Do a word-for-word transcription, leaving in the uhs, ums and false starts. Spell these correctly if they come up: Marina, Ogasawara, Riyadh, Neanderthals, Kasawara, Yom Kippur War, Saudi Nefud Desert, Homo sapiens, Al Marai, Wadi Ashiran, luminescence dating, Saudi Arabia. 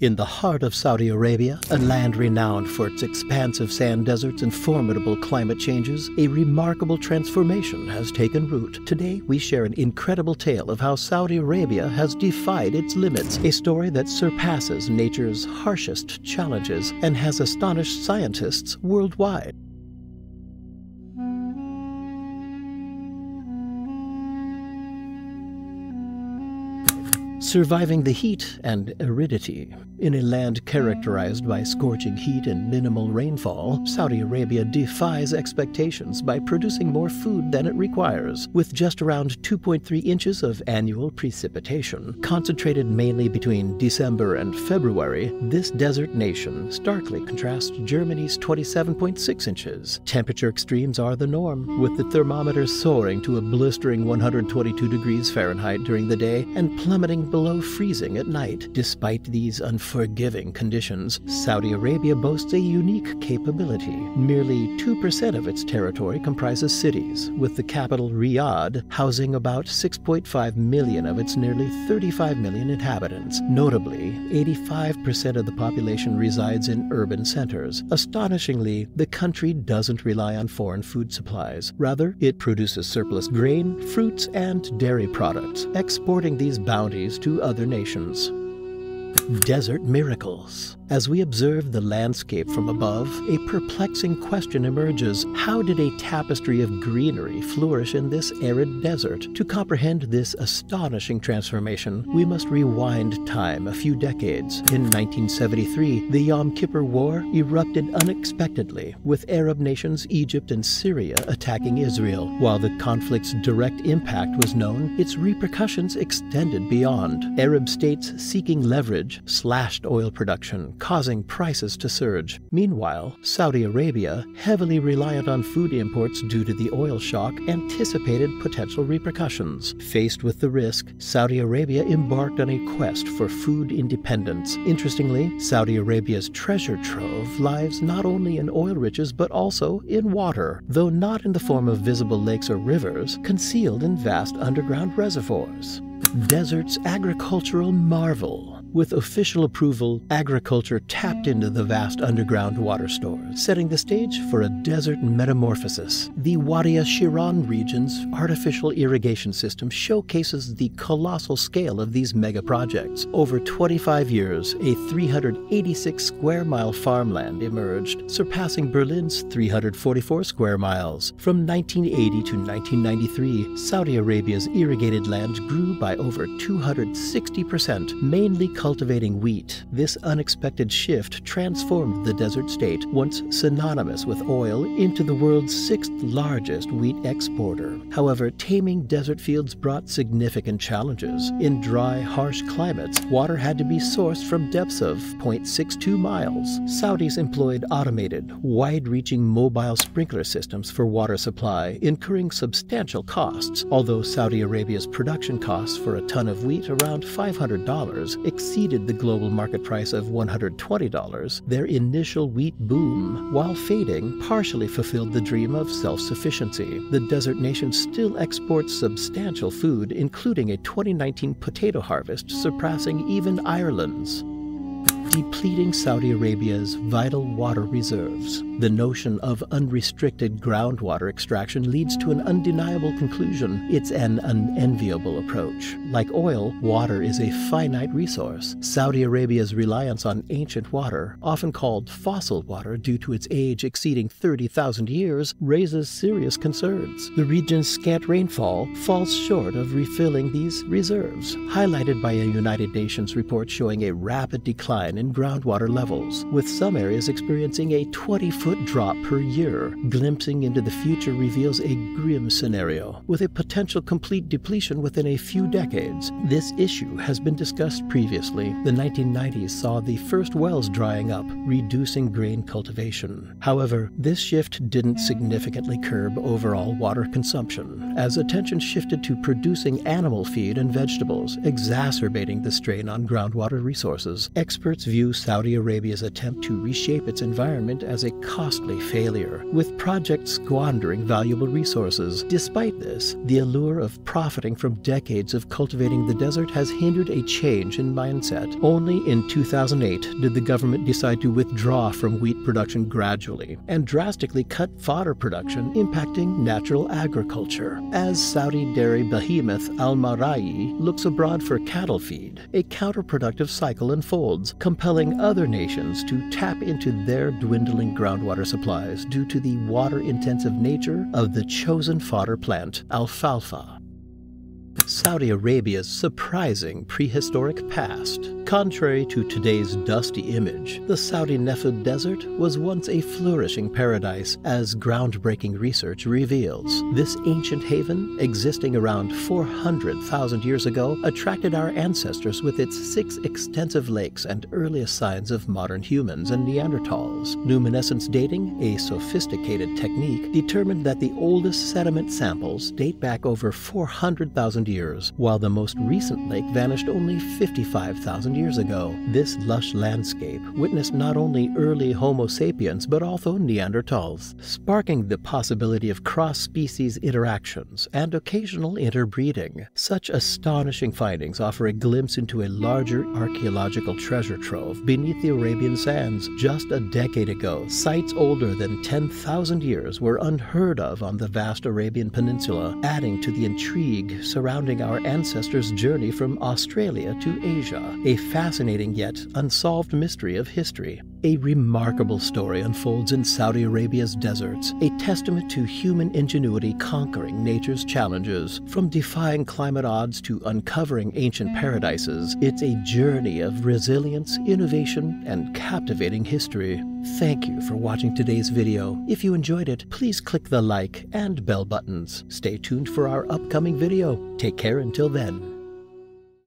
In the heart of Saudi Arabia, a land renowned for its expansive sand deserts and formidable climate changes, a remarkable transformation has taken root. Today, we share an incredible tale of how Saudi Arabia has defied its limits, a story that surpasses nature's harshest challenges and has astonished scientists worldwide. Surviving the heat and aridity. In a land characterized by scorching heat and minimal rainfall, Saudi Arabia defies expectations by producing more food than it requires. With just around two point three inches of annual precipitation, concentrated mainly between December and February, this desert nation starkly contrasts Germany's twenty-seven point six inches. Temperature extremes are the norm, with the thermometer soaring to a blistering one hundred twenty-two degrees Fahrenheit during the day and plummeting below freezing at night. Despite these unforgiving conditions, Saudi Arabia boasts a unique capability. Merely two percent of its territory comprises cities, with the capital Riyadh housing about six point five million of its nearly thirty-five million inhabitants. Notably, eighty-five percent of the population resides in urban centers. Astonishingly, the country doesn't rely on foreign food supplies. Rather, it produces surplus grain, fruits, and dairy products, exporting these bounties to other nations. Desert miracles. As we observe the landscape from above, a perplexing question emerges. How did a tapestry of greenery flourish in this arid desert? To comprehend this astonishing transformation, we must rewind time a few decades. In nineteen seventy-three, the Yom Kippur War erupted unexpectedly, with Arab nations Egypt and Syria attacking Israel. While the conflict's direct impact was known, its repercussions extended beyond. Arab states seeking leverage slashed oil production, causing prices to surge. Meanwhile, Saudi Arabia, heavily reliant on food imports due to the oil shock, anticipated potential repercussions. Faced with the risk, Saudi Arabia embarked on a quest for food independence. Interestingly, Saudi Arabia's treasure trove lies not only in oil riches but also in water, though not in the form of visible lakes or rivers, concealed in vast underground reservoirs. Desert's agricultural marvel. With official approval, agriculture tapped into the vast underground water stores, setting the stage for a desert metamorphosis. The Wadi Ashiran region's artificial irrigation system showcases the colossal scale of these mega projects. Over twenty-five years, a three hundred eighty-six square mile farmland emerged, surpassing Berlin's three hundred forty-four square miles. From nineteen eighty to nineteen ninety-three, Saudi Arabia's irrigated land grew by over two hundred sixty percent, mainly cultivating wheat. This unexpected shift transformed the desert state, once synonymous with oil, into the world's sixth largest wheat exporter. However, taming desert fields brought significant challenges. In dry, harsh climates, water had to be sourced from depths of zero point six two miles. Saudis employed automated, wide-reaching mobile sprinkler systems for water supply, incurring substantial costs. Although Saudi Arabia's production costs for a ton of wheat, around five hundred dollars, exceeded the global market price of one hundred twenty dollars, their initial wheat boom, while fading, partially fulfilled the dream of self-sufficiency. The desert nation still exports substantial food, including a twenty nineteen potato harvest surpassing even Ireland's. Depleting Saudi Arabia's vital water reserves. The notion of unrestricted groundwater extraction leads to an undeniable conclusion. It's an unenviable approach. Like oil, water is a finite resource. Saudi Arabia's reliance on ancient water, often called fossil water due to its age exceeding thirty thousand years, raises serious concerns. The region's scant rainfall falls short of refilling these reserves, highlighted by a United Nations report showing a rapid decline in groundwater levels, with some areas experiencing a twenty-foot drop per year. Glimpsing into the future reveals a grim scenario, with a potential complete depletion within a few decades. This issue has been discussed previously. The nineteen nineties saw the first wells drying up, reducing grain cultivation. However, this shift didn't significantly curb overall water consumption, as attention shifted to producing animal feed and vegetables, exacerbating the strain on groundwater resources. Experts Experts view Saudi Arabia's attempt to reshape its environment as a costly failure, with projects squandering valuable resources. Despite this, the allure of profiting from decades of cultivating the desert has hindered a change in mindset. Only in two thousand eight did the government decide to withdraw from wheat production gradually and drastically cut fodder production, impacting natural agriculture. As Saudi dairy behemoth Al Marai looks abroad for cattle feed, a counterproductive cycle unfolds, compelling other nations to tap into their dwindling groundwater supplies due to the water-intensive nature of the chosen fodder plant, alfalfa. Saudi Arabia's surprising prehistoric past. Contrary to today's dusty image, the Saudi Nefud Desert was once a flourishing paradise, as groundbreaking research reveals. This ancient haven, existing around four hundred thousand years ago, attracted our ancestors with its six extensive lakes and earliest signs of modern humans and Neanderthals. Luminescence dating, a sophisticated technique, determined that the oldest sediment samples date back over four hundred thousand years, while the most recent lake vanished only fifty-five thousand years ago. This lush landscape witnessed not only early Homo sapiens but also Neanderthals, sparking the possibility of cross-species interactions and occasional interbreeding. Such astonishing findings offer a glimpse into a larger archaeological treasure trove beneath the Arabian sands. Just a decade ago, sites older than ten thousand years were unheard of on the vast Arabian Peninsula, adding to the intrigue surrounding our ancestors' journey from Australia to Asia. A fascinating yet unsolved mystery of history. A remarkable story unfolds in Saudi Arabia's deserts, a testament to human ingenuity conquering nature's challenges. From defying climate odds to uncovering ancient paradises, it's a journey of resilience, innovation, and captivating history. Thank you for watching today's video. If you enjoyed it, please click the like and bell buttons. Stay tuned for our upcoming video. Take care until then.